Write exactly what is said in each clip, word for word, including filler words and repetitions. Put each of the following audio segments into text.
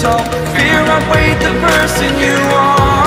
tall, fear outweighed the person you are.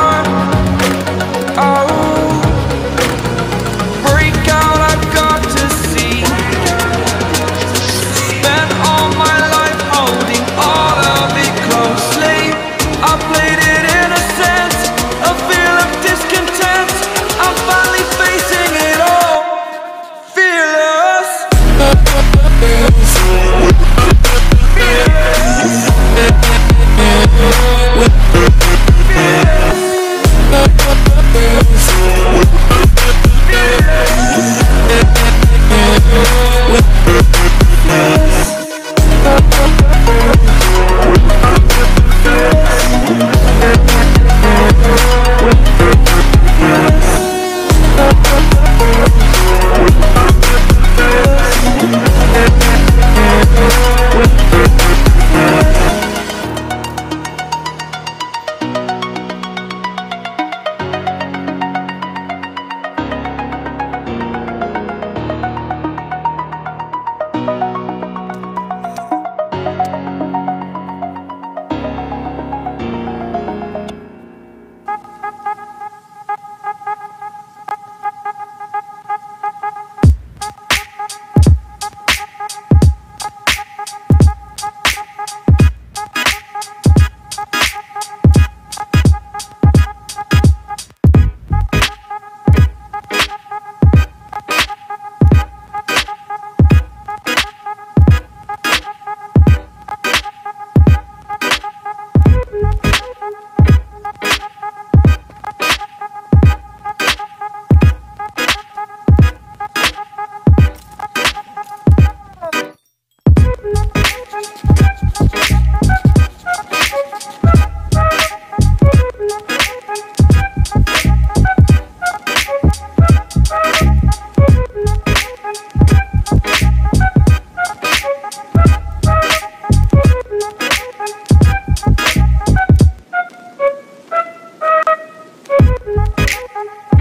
Oh, you